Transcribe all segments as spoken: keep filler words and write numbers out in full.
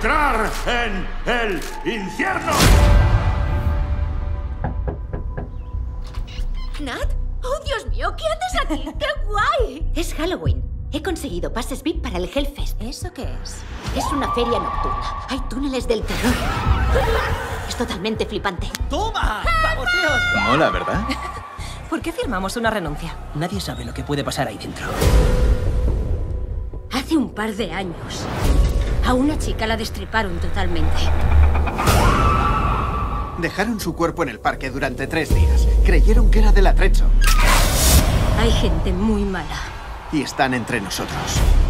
entrar en el infierno. ¿Nat? ¡Oh, Dios mío! ¿Qué haces aquí? ¡Qué guay! Es Halloween. He conseguido pases V I P para el Hell Fest. ¿Eso qué es? Es una feria nocturna. Hay túneles del terror. Es totalmente flipante. ¡Toma! ¡Vamos, tíos! Mola, ¿verdad? ¿Por qué firmamos una renuncia? Nadie sabe lo que puede pasar ahí dentro. Hace un par de años, a una chica la destriparon totalmente. Dejaron su cuerpo en el parque durante tres días. Creyeron que era del atrecho. Hay gente muy mala. Y están entre nosotros.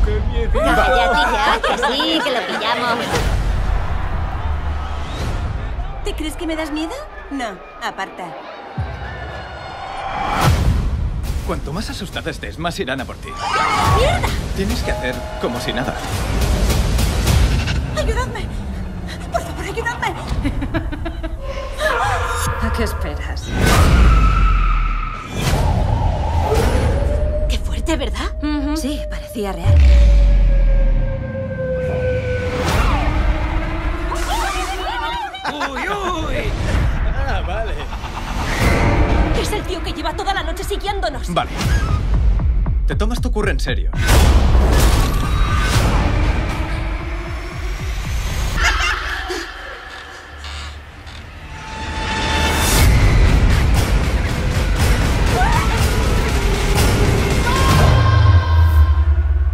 ¡Qué miedo! ¡Calla, tía! ¡Que sí, que lo pillamos! ¿Te crees que me das miedo? No, aparta. Cuanto más asustada estés, más irán a por ti. ¡Mierda! Tienes que hacer como si nada. ¡Ayudadme! ¡Por favor, ayudadme! ¿A qué esperas? ¡Qué fuerte, ¿verdad? Uh-huh. Sí, parecía real. ¡Uy, uy! Ah, vale. Es el tío que lleva toda la noche siguiéndonos. Vale. Te tomas tu curro en serio.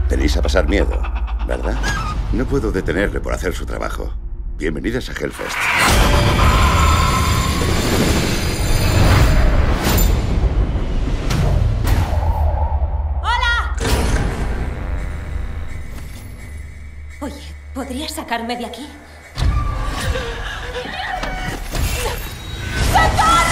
Tenéis a pasar miedo, ¿verdad? No puedo detenerle por hacer su trabajo. Bienvenidas a Hell Fest. ¡Hola! Oye, ¿podrías sacarme de aquí? ¡Sacad!